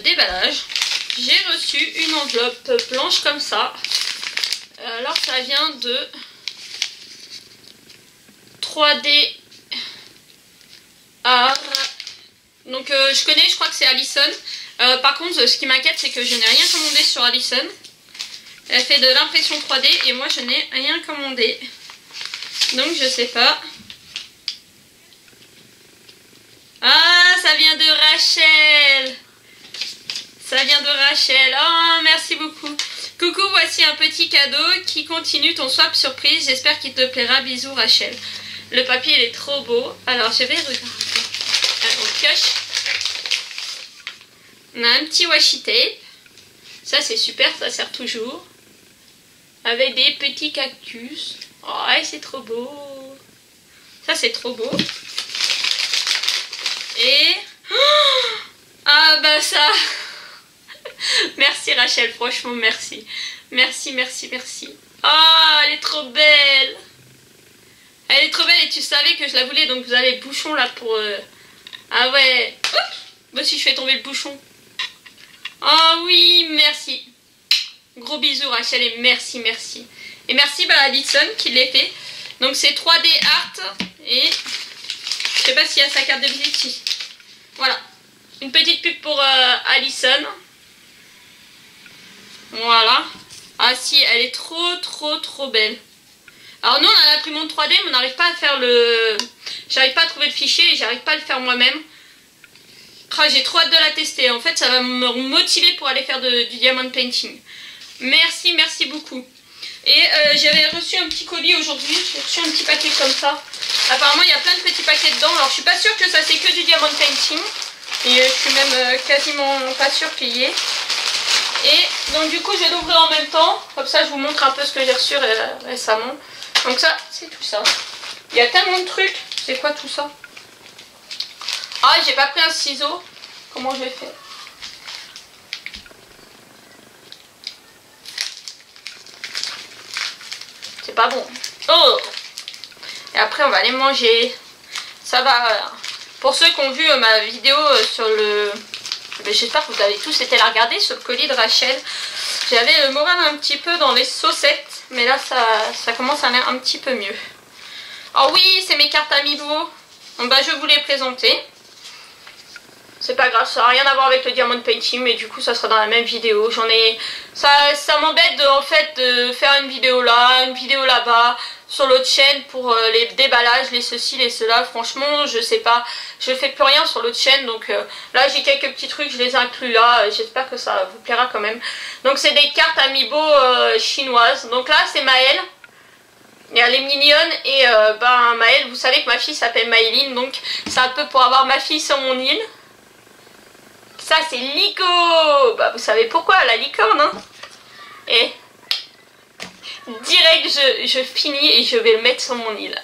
déballage, j'ai reçu une enveloppe blanche comme ça. Alors ça vient de 3D Art. Donc je connais, je crois que c'est Allison. Par contre, ce qui m'inquiète, c'est que je n'ai rien commandé sur Allison. Elle fait de l'impression 3D et moi je n'ai rien commandé. Donc je sais pas. Ah, ça vient de Rachel. Ça vient de Rachel. Oh, merci beaucoup. Coucou, voici un petit cadeau qui continue ton swap surprise. J'espère qu'il te plaira. Bisous, Rachel. Le papier, il est trop beau. Alors, je vais regarder. On pioche. On a un petit washi tape. Ça, c'est super. Ça sert toujours. Avec des petits cactus. Oh, c'est trop beau. Ça, c'est trop beau. Et... oh, ah bah ça... merci Rachel, franchement merci. Merci, merci, merci. Ah, elle est trop belle. Elle est trop belle et tu savais que je la voulais, donc vous avez le bouchon là pour... ah ouais. Oups, moi aussi je fais tomber le bouchon. Ah oui, merci. Gros bisous Rachel et merci, merci. Et merci à Allison qui l'a fait. Donc c'est 3D Art et... je sais pas s'il y a sa carte de visite. Voilà. Une petite pub pour Allison. Voilà. Ah si, elle est trop trop trop belle. Alors nous on a l'imprimante 3D mais on n'arrive pas à faire le... j'arrive pas à trouver le fichier et j'arrive pas à le faire moi-même. Ah, j'ai trop hâte de la tester. En fait ça va me motiver pour aller faire du Diamond Painting. Merci, merci beaucoup. Et j'avais reçu un petit colis aujourd'hui. J'ai reçu un petit paquet comme ça. Apparemment il y a plein de petits paquets dedans. Alors je suis pas sûre que ça c'est que du Diamond Painting. Et je suis même quasiment pas sûre qu'il y ait. Et donc du coup je vais l'ouvrir en même temps. Comme ça je vous montre un peu ce que j'ai reçu récemment. Donc ça c'est tout ça. Il y a tellement de trucs. C'est quoi tout ça? Ah j'ai pas pris un ciseau. Comment je vais faire? C'est pas bon. Oh! Et après on va aller manger. Ça va. Pour ceux qui ont vu ma vidéo sur le... j'espère que vous avez tous été la regarder sur le colis de Rachel. J'avais le moral un petit peu dans les saucettes. Mais là ça commence à aller un petit peu mieux. Oh oui, c'est mes cartes Amiibo. Bon, bah je vous les présenter. C'est pas grave, ça n'a rien à voir avec le Diamond Painting. Mais du coup ça sera dans la même vidéo. J'en ai... ça m'embête en fait de faire une vidéo là, une vidéo là-bas, sur l'autre chaîne pour les déballages, les ceci, les cela. Franchement je sais pas, je fais plus rien sur l'autre chaîne, donc là j'ai quelques petits trucs, je les inclus là, j'espère que ça vous plaira quand même. Donc c'est des cartes Amiibo chinoises, donc là c'est Maëlle, elle est mignonne et ben Maëlle, vous savez que ma fille s'appelle Maëline, donc c'est un peu pour avoir ma fille sur mon île. Ça c'est Lico, bah vous savez pourquoi, la licorne hein. Et... direct je finis et je vais le mettre sur mon île.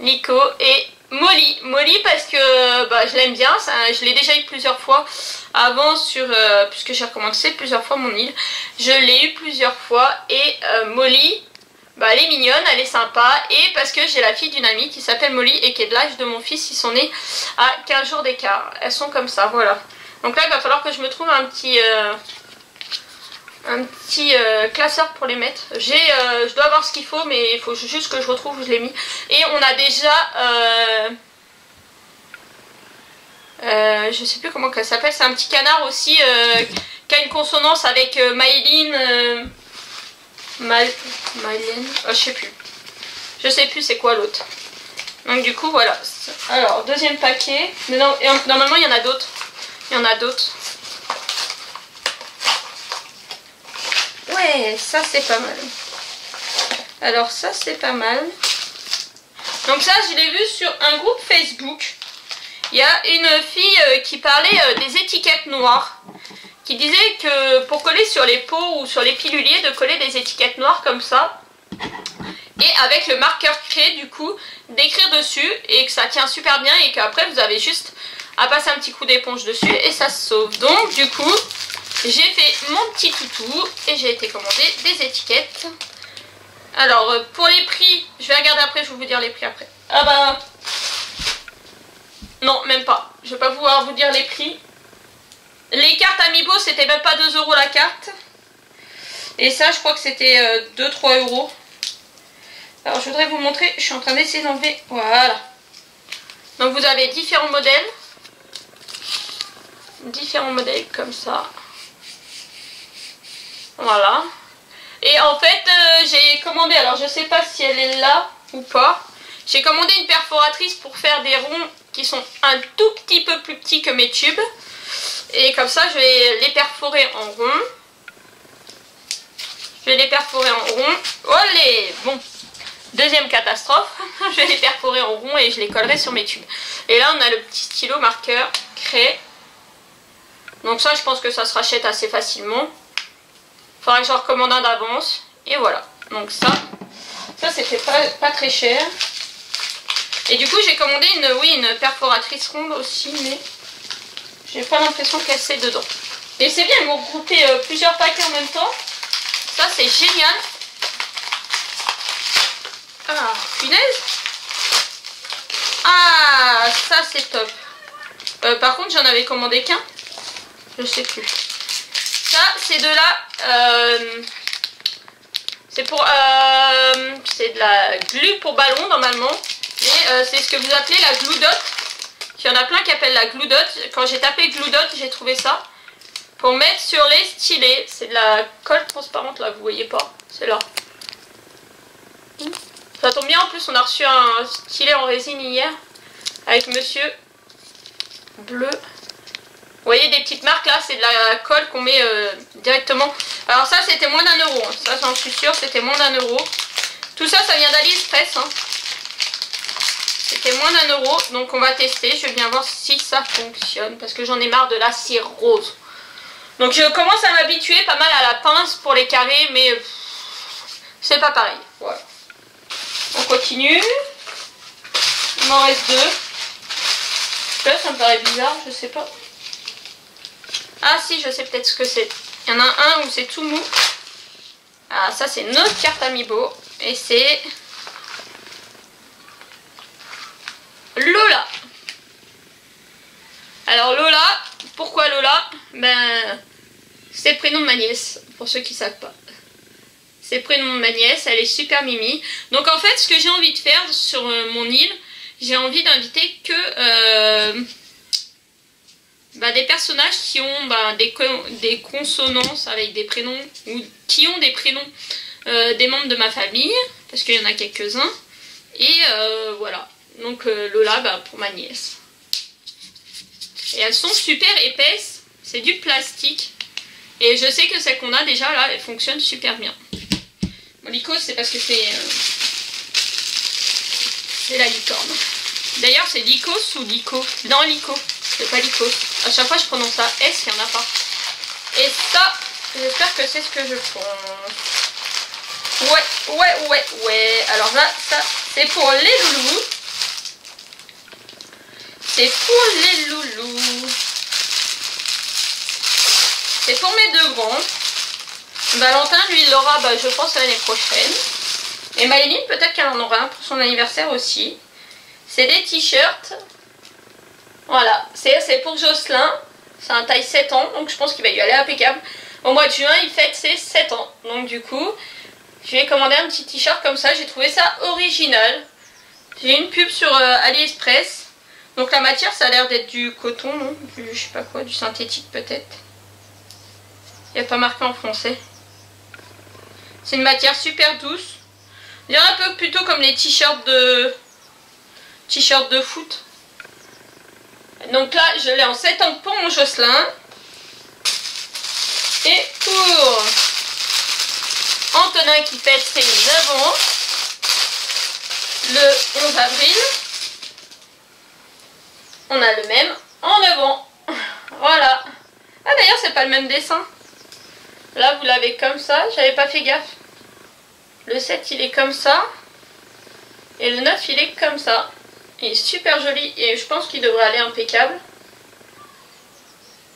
Lico et Molly. Molly parce que bah, je l'aime bien, ça, je l'ai déjà eu plusieurs fois avant sur... puisque j'ai recommencé plusieurs fois mon île. Je l'ai eu plusieurs fois et Molly, bah, elle est mignonne, elle est sympa. Et parce que j'ai la fille d'une amie qui s'appelle Molly et qui est de l'âge de mon fils, ils sont nés à 15 jours d'écart. Elles sont comme ça, voilà. Donc là il va falloir que je me trouve un petit classeur pour les mettre. Je dois avoir ce qu'il faut, mais il faut juste que je retrouve où je l'ai mis. Et on a déjà je sais plus comment ça s'appelle, c'est un petit canard aussi qui a une consonance avec Maëline, Maëline, oh, je sais plus c'est quoi l'autre. Donc du coup voilà. Alors deuxième paquet. Non, normalement il y en a d'autres. Il y en a d'autres. Ouais, ça c'est pas mal. Alors ça c'est pas mal. Donc ça je l'ai vu sur un groupe Facebook. Il y a une fille qui parlait des étiquettes noires. Qui disait que pour coller sur les pots ou sur les piluliers, de coller des étiquettes noires comme ça. Et avec le marqueur craie du coup, d'écrire dessus. Et que ça tient super bien et qu'après vous avez juste à passer un petit coup d'éponge dessus et ça se sauve. Donc du coup... j'ai fait mon petit toutou et j'ai été commandé des étiquettes. Alors pour les prix, je vais regarder après, je vais vous dire les prix après. Ah bah... non, même pas. Je vais pas pouvoir vous dire les prix. Les cartes Amiibo, c'était même pas 2 € la carte. Et ça, je crois que c'était 2-3 €. Alors, je voudrais vous montrer. Je suis en train d'essayer d'enlever. Voilà. Donc, vous avez différents modèles. Différents modèles comme ça. Voilà. Et en fait, j'ai commandé. Alors, je sais pas si elle est là ou pas. J'ai commandé une perforatrice pour faire des ronds qui sont un tout petit peu plus petits que mes tubes. Et comme ça, je vais les perforer en rond. Je vais les perforer en rond. Olé! Bon, deuxième catastrophe. Je vais les perforer en rond et je les collerai sur mes tubes. Et là, on a le petit stylo marqueur craie. Donc ça, je pense que ça se rachète assez facilement. Faudra que j'en recommande un d'avance. Et voilà. Donc ça, c'était pas très cher. Et du coup, j'ai commandé une perforatrice ronde aussi, mais j'ai pas l'impression qu'elle s'est dedans. Et c'est bien, ils m'ont groupé plusieurs paquets en même temps. Ça, c'est génial. Ah, punaise. Ah, ça, c'est top. Par contre, j'en avais commandé qu'un. Je sais plus. Ça, c'est de la... c'est pour... c'est de la glue pour ballon, normalement. Mais c'est ce que vous appelez la glue dot. Il y en a plein qui appellent la glue dot. Quand j'ai tapé glue dot, j'ai trouvé ça. Pour mettre sur les stylets. C'est de la colle transparente là, vous voyez pas. C'est là. Ça tombe bien en plus, on a reçu un stylet en résine hier. Avec monsieur bleu. Vous voyez des petites marques là, c'est de la colle qu'on met directement. Alors ça c'était moins d'1 €. Ça j'en suis sûre, c'était moins d'1 €. Tout ça, ça vient d'AliExpress. Hein. C'était moins d'1 €. Donc on va tester. Je vais bien voir si ça fonctionne. Parce que j'en ai marre de la cire rose. Donc je commence à m'habituer pas mal à la pince pour les carrés, mais c'est pas pareil. Voilà. On continue. Il m'en reste 2. Là, ça me paraît bizarre, je sais pas. Ah si, je sais peut-être ce que c'est. Il y en a un où c'est tout mou. Ah, ça c'est notre carte Amiibo. Et c'est... Lola. Alors Lola... Pourquoi Lola? Ben, c'est le prénom de ma nièce, pour ceux qui ne savent pas. C'est le prénom de ma nièce, elle est super mimi. Donc en fait, ce que j'ai envie de faire sur mon île, j'ai envie d'inviter que des personnages qui ont des consonances avec des prénoms, ou qui ont des prénoms des membres de ma famille, parce qu'il y en a quelques-uns. Et voilà, donc Lola pour ma nièce. Et elles sont super épaisses, c'est du plastique. Et je sais que celles qu'on a déjà là, elles fonctionnent super bien. Bon, Lico, c'est parce que c'est la licorne. D'ailleurs, c'est Licos ou Lico. Non, Lico, c'est pas Lico. À chaque fois, je prononce ça S, il n'y en a pas. Et ça, j'espère que c'est ce que je prends. Ouais. Alors là, ça, c'est pour les loulous. C'est pour les loulous. C'est pour mes 2 grands. Valentin, lui, il l'aura, je pense, l'année prochaine. Et Maëline, peut-être qu'elle en aura un pour son anniversaire aussi. C'est des t-shirts. Voilà. C'est pour Jocelyn. C'est un taille 7 ans. Donc, je pense qu'il va lui aller impeccable. Au mois de juin, il fête ses 7 ans. Donc, du coup, je vais commander un petit t-shirt comme ça. J'ai trouvé ça original. J'ai une pub sur AliExpress. Donc la matière, ça a l'air d'être du coton, non? Je sais pas quoi, du synthétique peut-être. Il n'y a pas marqué en français. C'est une matière super douce. Il y en a un peu plutôt comme les t-shirts de... t-shirts de foot. Donc là, je l'ai en 7 ans pour mon Jocelyn. Et pour Antonin qui fête ses 9 ans. Le 11 avril. On a le même en devant. Voilà. Ah d'ailleurs c'est pas le même dessin. Là vous l'avez comme ça. J'avais pas fait gaffe. Le 7 il est comme ça. Et le 9 il est comme ça. Il est super joli. Et je pense qu'il devrait aller impeccable.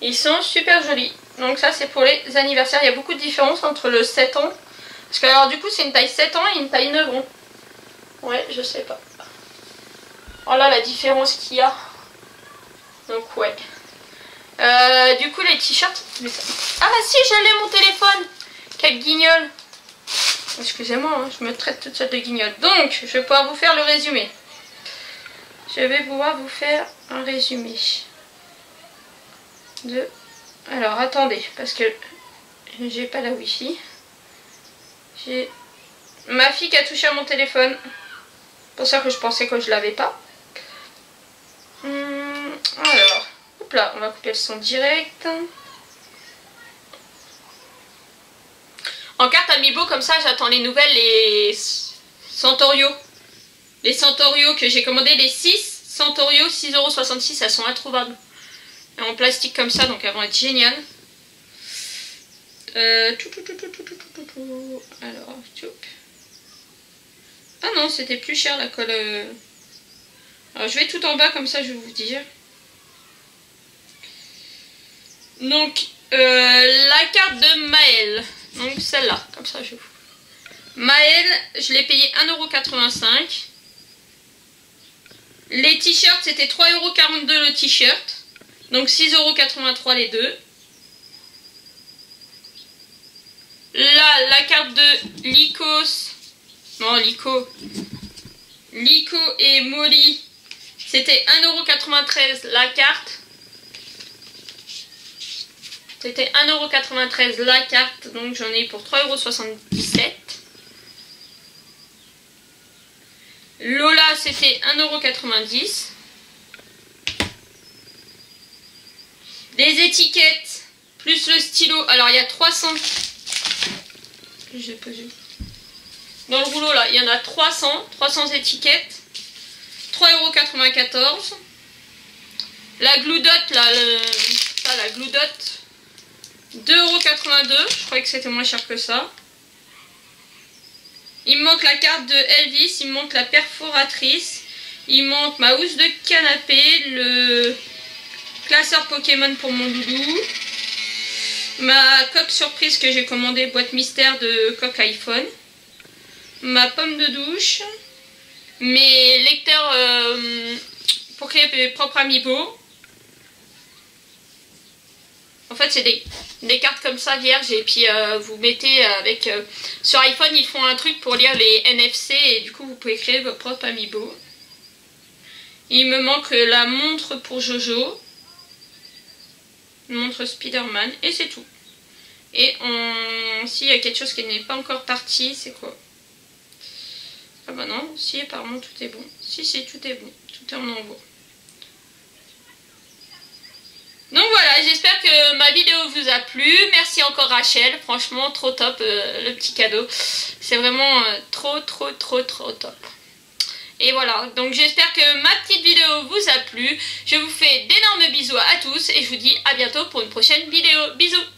Ils sont super jolis. Donc ça c'est pour les anniversaires. Il y a beaucoup de différences entre le 7 ans. Parce que alors du coup c'est une taille 7 ans et une taille 9 ans. Ouais je sais pas. Voilà la différence qu'il y a. Donc ouais. Du coup les t-shirts. Ah bah si, j'allais mon téléphone. Quel guignol. Excusez-moi, hein, je me traite toute seule de guignol. Donc je vais pouvoir vous faire le résumé. Je vais pouvoir vous faire un résumé de... Alors attendez, parce que j'ai pas la wifi. J'ai ma fille qui a touché à mon téléphone. C'est pour ça que je pensais que je l'avais pas. Alors, hop là, on va couper le son direct. En carte Amiibo, comme ça, j'attends les nouvelles, les Centorio. Les Centorio que j'ai commandé, les 6 Centorio, 6,66€, elles sont introuvables. En plastique comme ça, donc elles vont être géniales. Alors, ah non, c'était plus cher la colle. Alors je vais tout en bas comme ça, je vais vous dire. Donc la carte de Maëlle. Donc celle-là, comme ça je vous. Maëlle, je l'ai payé 1,85€. Les t-shirts, c'était 3,42€ le t-shirt. Donc 6,83€ les deux. Là, la carte de Lico et Molly, c'était 1,93€ la carte. C'était 1,93€ la carte, donc j'en ai eu pour 3,77€. Lola, c'était 1,90€. Les étiquettes, plus le stylo. Alors, il y a 300. J'ai posé. Dans le rouleau, là, il y en a 300 étiquettes. 3,94€. La gloudotte, là, pas la gloudotte. 2,82€. Je croyais que c'était moins cher que ça. Il me manque la carte de Elvis. Il me manque la perforatrice. Il me manque ma housse de canapé. Le classeur Pokémon pour mon doudou. Ma coque surprise que j'ai commandée, boîte mystère de coque iPhone. Ma pomme de douche. Mes lecteurs pour créer mes propres amiibo. En fait, c'est des cartes comme ça vierges. Et puis, vous mettez avec... sur iPhone, ils font un truc pour lire les NFC. Et du coup, vous pouvez créer votre propre amiibo. Il me manque la montre pour Jojo. Une montre Spider-Man. Et c'est tout. Et on... s'il y a quelque chose qui n'est pas encore parti, c'est quoi? Ah bah non, si apparemment tout est bon. Si, tout est bon. Tout est en envoi. Donc voilà, j'espère que ma vidéo vous a plu. Merci encore Rachel. Franchement, trop top le petit cadeau. C'est vraiment trop top. Et voilà, donc j'espère que ma petite vidéo vous a plu. Je vous fais d'énormes bisous à tous et je vous dis à bientôt pour une prochaine vidéo. Bisous!